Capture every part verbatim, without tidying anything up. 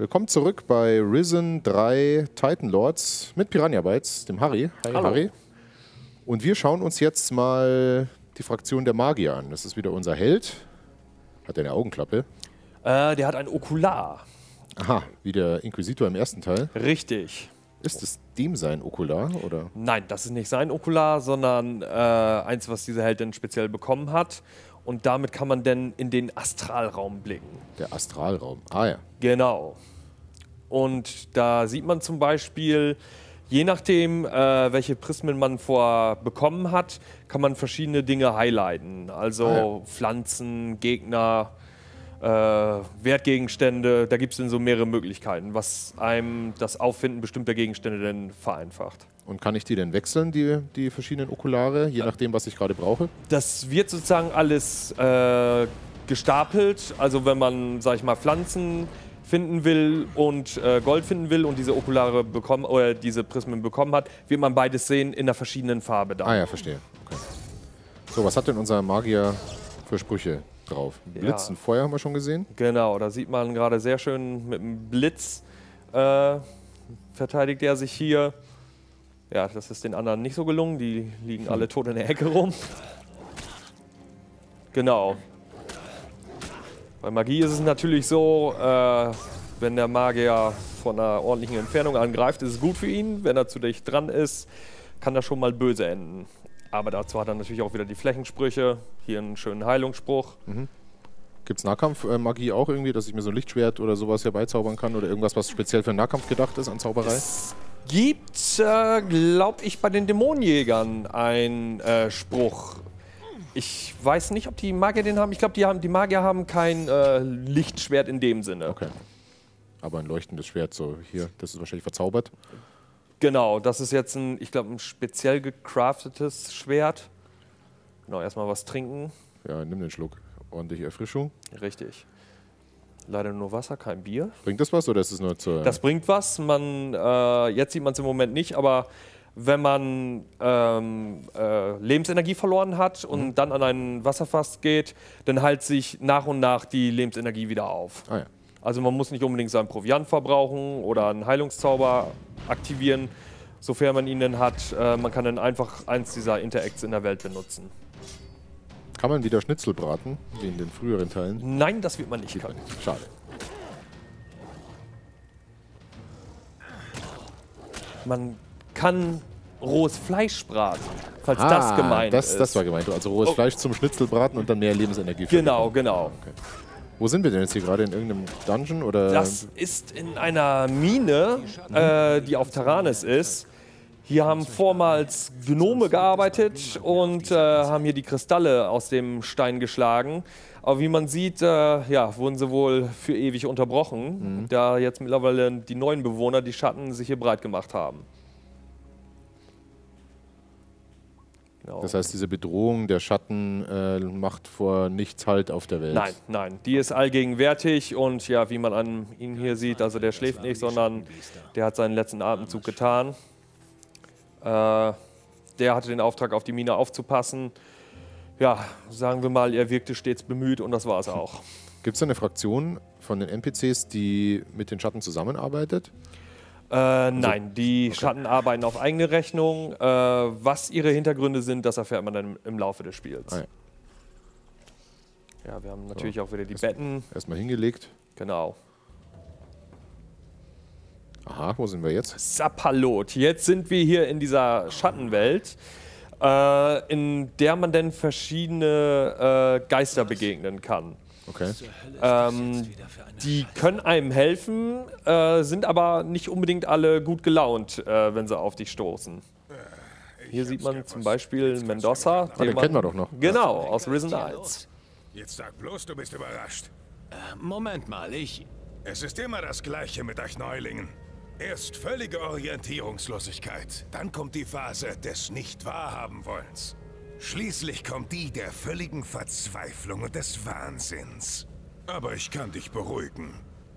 Willkommen zurück bei Risen drei Titan Lords mit Piranha Bytes, dem Harry. Hi, hallo. Harry. Und wir schauen uns jetzt mal die Fraktion der Magier an. Das ist wieder unser Held. Hat er eine Augenklappe? Äh, der hat ein Okular. Aha, wie der Inquisitor im ersten Teil. Richtig. Ist es dem sein Okular, oder? Nein, das ist nicht sein Okular, sondern äh, eins, was dieser Held denn speziell bekommen hat. Und damit kann man denn in den Astralraum blicken. Der Astralraum, ah ja. Genau. Und da sieht man zum Beispiel, je nachdem, äh, welche Prismen man vor bekommen hat, kann man verschiedene Dinge highlighten. Also ah, ja. Pflanzen, Gegner, äh, Wertgegenstände. Da gibt es dann so mehrere Möglichkeiten, was einem das Auffinden bestimmter Gegenstände denn vereinfacht. Und kann ich die denn wechseln, die, die verschiedenen Okulare, je nachdem, was ich gerade brauche? Das wird sozusagen alles äh, gestapelt. Also wenn man, sag ich mal, Pflanzen finden will und äh, Gold finden will und diese Okulare bekommen oder diese Prismen bekommen hat, wird man beides sehen in einer verschiedenen Farbe dann. Ah ja, verstehe. Okay. So, was hat denn unser Magier für Sprüche drauf? Blitzen, ja. Feuer haben wir schon gesehen. Genau, da sieht man gerade sehr schön mit dem Blitz äh, verteidigt er sich hier. Ja, das ist den anderen nicht so gelungen. Die liegen alle tot in der Ecke rum. Genau. Bei Magie ist es natürlich so, äh, wenn der Magier von einer ordentlichen Entfernung angreift, ist es gut für ihn. Wenn er zu dicht dran ist, kann das schon mal böse enden. Aber dazu hat er natürlich auch wieder die Flächensprüche. Hier einen schönen Heilungsspruch. Mhm. Gibt es Nahkampfmagie auch irgendwie, dass ich mir so ein Lichtschwert oder sowas herbeizaubern kann? Oder irgendwas, was speziell für Nahkampf gedacht ist an Zauberei? Das gibt, äh, glaube ich, bei den Dämonenjägern einen äh, Spruch. Ich weiß nicht, ob die Magier den haben. Ich glaube, die, haben, die Magier haben kein äh, Lichtschwert in dem Sinne. Okay. Aber ein leuchtendes Schwert, so hier, das ist wahrscheinlich verzaubert. Genau, das ist jetzt ein, ich glaube, ein speziell gecraftetes Schwert. Genau, erstmal was trinken. Ja, nimm den Schluck. Ordentliche Erfrischung. Richtig. Leider nur Wasser, kein Bier. Bringt das was oder ist es nur zu... Das bringt was. Man, äh, jetzt sieht man es im Moment nicht, aber wenn man ähm, äh, Lebensenergie verloren hat und mhm. dann an einen Wasserfass geht, dann heilt sich nach und nach die Lebensenergie wieder auf. Ah, ja. Also man muss nicht unbedingt seinen Proviant verbrauchen oder einen Heilungszauber aktivieren, sofern man ihn denn hat. Äh, man kann dann einfach eins dieser Interacts in der Welt benutzen. Kann man wieder Schnitzel braten, wie in den früheren Teilen? Nein, das wird man nicht können. Schade. Man kann rohes Fleisch braten, falls ah, das gemeint das, ist. Das war gemeint, also rohes oh. Fleisch zum Schnitzel braten und dann mehr Lebensenergie. Genau, genau. Okay. Wo sind wir denn jetzt hier gerade? In irgendeinem Dungeon? Oder? Das ist in einer Mine, äh, die auf Taranis ist. Hier haben vormals Gnome gearbeitet und äh, haben hier die Kristalle aus dem Stein geschlagen. Aber wie man sieht, äh, ja, wurden sie wohl für ewig unterbrochen, mhm. da jetzt mittlerweile die neuen Bewohner, die Schatten, sich hier breit gemacht haben. Genau. Das heißt, diese Bedrohung der Schatten äh, macht vor nichts Halt auf der Welt? Nein, nein, die ist allgegenwärtig und ja, wie man an ihm hier sieht, also der schläft nicht, sondern der hat seinen letzten Atemzug getan. Äh, der hatte den Auftrag, auf die Mine aufzupassen. Ja, sagen wir mal, er wirkte stets bemüht und das war es auch. Gibt es eine Fraktion von den N P Cs, die mit den Schatten zusammenarbeitet? Äh, also, nein, die okay. Schatten arbeiten auf eigene Rechnung. Äh, was ihre Hintergründe sind, das erfährt man dann im Laufe des Spiels. Ah, ja. ja, wir haben natürlich so. auch wieder die erst, Betten. Erstmal hingelegt. Genau. Aha, wo sind wir jetzt? Sapalot. Jetzt sind wir hier in dieser Schattenwelt, äh, in der man dann verschiedene äh, Geister begegnen kann. Okay. Ähm, die können einem helfen, äh, sind aber nicht unbedingt alle gut gelaunt, äh, wenn sie auf dich stoßen. Hier sieht man zum Beispiel Mendoza. Den, den kennen wir doch noch. Genau, aus Risen Isles. Jetzt sag bloß, du bist überrascht. Moment mal, ich... Es ist immer das Gleiche mit euch Neulingen. Erst völlige Orientierungslosigkeit, dann kommt die Phase des Nicht-Wahrhaben-Wollens. Schließlich kommt die der völligen Verzweiflung und des Wahnsinns. Aber ich kann dich beruhigen.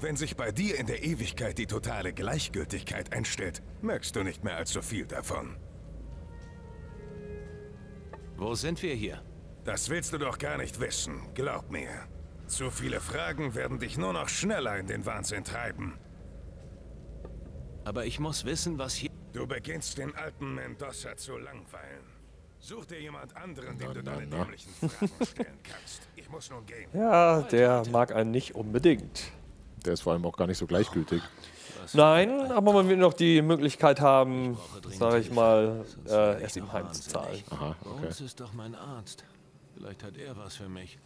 Wenn sich bei dir in der Ewigkeit die totale Gleichgültigkeit einstellt, merkst du nicht mehr allzu viel davon. Wo sind wir hier? Das willst du doch gar nicht wissen, glaub mir. Zu viele Fragen werden dich nur noch schneller in den Wahnsinn treiben. Aber ich muss wissen, was hier... Du beginnst den alten Mendoza zu langweilen. Such dir jemand anderen, dem du deine dämlichen Fragen stellen kannst. Ich muss nun gehen. Ja, der mag einen nicht unbedingt. Der ist vor allem auch gar nicht so gleichgültig. Nein, aber man will noch die Möglichkeit haben, sage ich mal, äh, erst im Heim zu zahlen. Aha, okay. Das ist doch mein Arzt. Vielleicht hat er was für mich.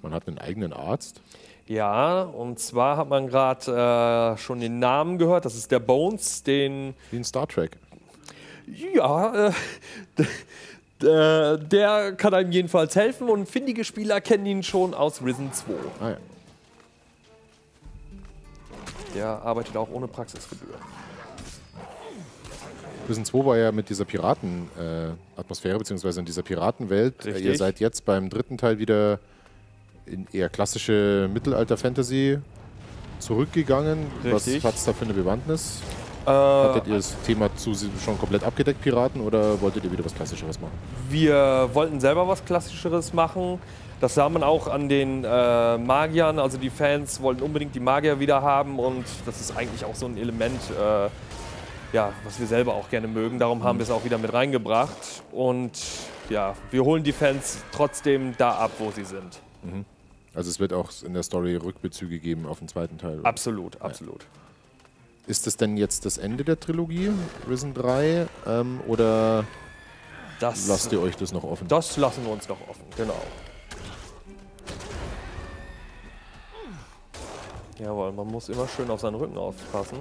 Man hat einen eigenen Arzt? Ja, und zwar hat man gerade äh, schon den Namen gehört. Das ist der Bones, den... Wie in Star Trek. Ja, äh, der, der kann einem jedenfalls helfen und findige Spieler kennen ihn schon aus Risen zwei. Ah, ja. Der arbeitet auch ohne Praxisgebühr. Risen zwei war ja mit dieser Piraten-Atmosphäre, äh, beziehungsweise in dieser Piratenwelt. Richtig. Ihr seid jetzt beim dritten Teil wieder... in eher klassische Mittelalter-Fantasy zurückgegangen. Richtig. Was hat es da für eine Bewandtnis? Äh, Hattet ihr das Thema zu, schon komplett abgedeckt, Piraten, oder wolltet ihr wieder was Klassischeres machen? Wir wollten selber was Klassischeres machen. Das sah man auch an den äh, Magiern. Also die Fans wollten unbedingt die Magier wieder haben. Und das ist eigentlich auch so ein Element, äh, ja, was wir selber auch gerne mögen. Darum haben mhm. wir es auch wieder mit reingebracht. Und ja, wir holen die Fans trotzdem da ab, wo sie sind. Mhm. Also es wird auch in der Story Rückbezüge geben auf den zweiten Teil. Oder? Absolut, absolut. Ja. Ist das denn jetzt das Ende der Trilogie, Risen drei, ähm, oder das, lasst ihr euch das noch offen? Das lassen wir uns noch offen, genau. Jawohl, man muss immer schön auf seinen Rücken aufpassen.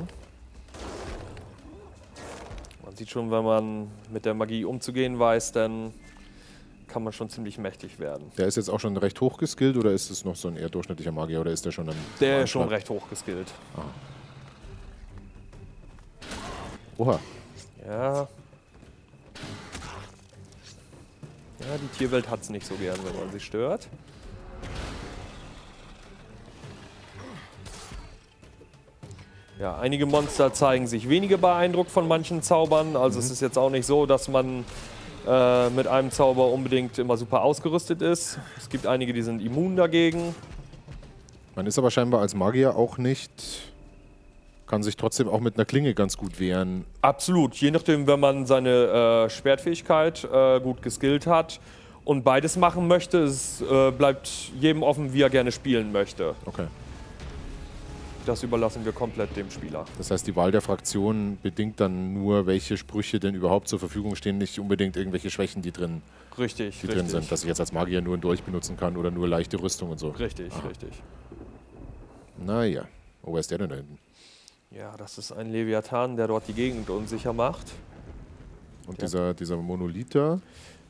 Man sieht schon, wenn man mit der Magie umzugehen weiß, dann... kann man schon ziemlich mächtig werden. Der ist jetzt auch schon recht hoch geskillt, oder ist es noch so ein eher durchschnittlicher Magier, oder ist der schon ein... Der ist schon recht hoch geskillt. Ah. Oha. Ja. Ja, die Tierwelt hat's nicht so gern, wenn man sie stört. Ja, einige Monster zeigen sich weniger beeindruckt von manchen Zaubern, also mhm. es ist jetzt auch nicht so, dass man mit einem Zauber unbedingt immer super ausgerüstet ist. Es gibt einige, die sind immun dagegen. Man ist aber scheinbar als Magier auch nicht... kann sich trotzdem auch mit einer Klinge ganz gut wehren. Absolut, je nachdem, wenn man seine äh, Schwertfähigkeit äh, gut geskillt hat und beides machen möchte, es äh, bleibt jedem offen, wie er gerne spielen möchte. Okay. Das überlassen wir komplett dem Spieler. Das heißt, die Wahl der Fraktionen bedingt dann nur, welche Sprüche denn überhaupt zur Verfügung stehen, nicht unbedingt irgendwelche Schwächen, die drin, richtig, die richtig. drin sind. Dass ich jetzt als Magier nur einen Dolch benutzen kann oder nur leichte Rüstung und so. Richtig, Aha. richtig. Naja. Oh, wer ist der denn da hinten? Ja, das ist ein Leviathan, der dort die Gegend unsicher macht. Und der dieser, dieser Monolither?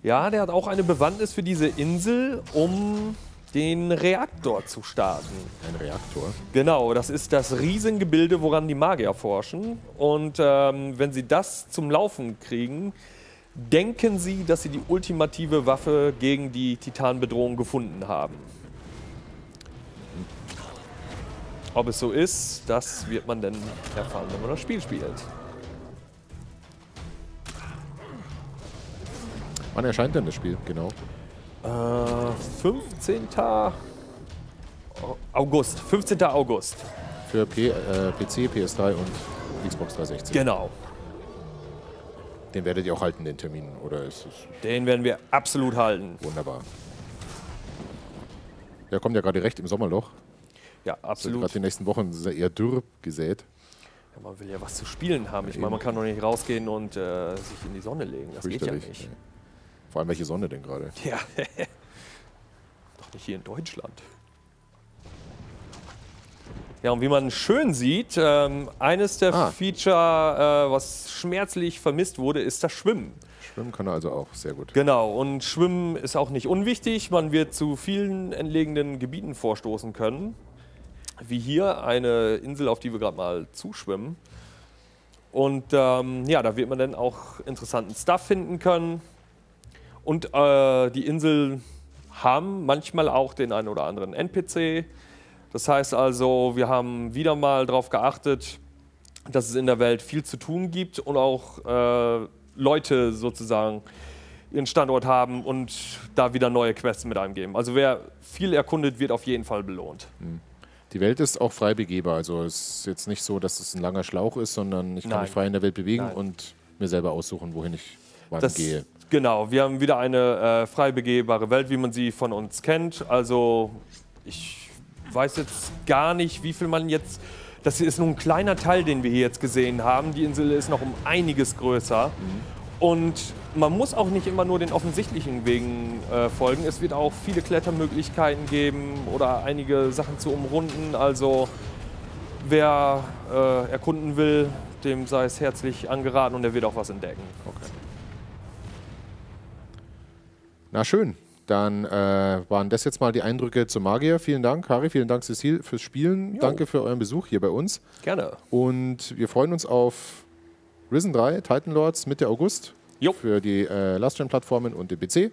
Ja, der hat auch eine Bewandtnis für diese Insel, um... den Reaktor zu starten. Ein Reaktor? Genau, das ist das Riesengebilde, woran die Magier forschen. Und ähm, wenn sie das zum Laufen kriegen, denken sie, dass sie die ultimative Waffe gegen die Titanbedrohung gefunden haben. Ob es so ist, das wird man dann erfahren, wenn man das Spiel spielt. Wann erscheint denn das Spiel, genau? fünfzehnten August. fünfzehnten August. Für P äh, P C, P S drei und Xbox drei sechzig. Genau. Den werdet ihr auch halten, den Termin, oder ist es... Den werden wir absolut halten. Wunderbar. Ja, kommt ja gerade recht im Sommerloch. Ja, absolut. Gerade die nächsten Wochen ist ja eher dürr gesät. Ja, man will ja was zu spielen haben. Ja, ich meine, man kann doch nicht rausgehen und äh, sich in die Sonne legen. Das geht ja nicht. Ja. Vor allem, welche Sonne denn gerade? Ja, doch nicht hier in Deutschland. Ja, und wie man schön sieht, ähm, eines der ah. Feature, äh, was schmerzlich vermisst wurde, ist das Schwimmen. Schwimmen kann er also auch sehr gut. Genau, und Schwimmen ist auch nicht unwichtig. Man wird zu vielen entlegenen Gebieten vorstoßen können. Wie hier eine Insel, auf die wir gerade mal zuschwimmen. Und ähm, ja, da wird man dann auch interessanten Stuff finden können. Und äh, die Inseln haben manchmal auch den einen oder anderen N P C. Das heißt also, wir haben wieder mal darauf geachtet, dass es in der Welt viel zu tun gibt und auch äh, Leute sozusagen ihren Standort haben und da wieder neue Quests mit einem geben. Also wer viel erkundet, wird auf jeden Fall belohnt. Die Welt ist auch frei begehbar. Also es ist jetzt nicht so, dass es ein langer Schlauch ist, sondern ich kann Nein. mich frei in der Welt bewegen Nein. und mir selber aussuchen, wohin ich wann das, gehe. Genau, wir haben wieder eine äh, frei begehbare Welt, wie man sie von uns kennt. Also ich weiß jetzt gar nicht, wie viel man jetzt... Das hier ist nur ein kleiner Teil, den wir hier jetzt gesehen haben. Die Insel ist noch um einiges größer. Mhm. Und man muss auch nicht immer nur den offensichtlichen Wegen äh, folgen. Es wird auch viele Klettermöglichkeiten geben oder einige Sachen zu umrunden. Also wer äh, erkunden will, dem sei es herzlich angeraten und er wird auch was entdecken. Okay. Na schön, dann äh, waren das jetzt mal die Eindrücke zum Magier. Vielen Dank, Kari, vielen Dank, Cecile, fürs Spielen. Jo. Danke für euren Besuch hier bei uns. Gerne. Und wir freuen uns auf Risen drei, Titan Lords, Mitte August. Jo. Für die äh, Last-Gen-Plattformen und den P C.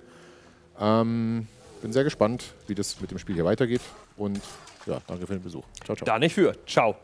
Ähm, bin sehr gespannt, wie das mit dem Spiel hier weitergeht. Und ja, danke für den Besuch. Ciao, ciao. Da nicht für. Ciao.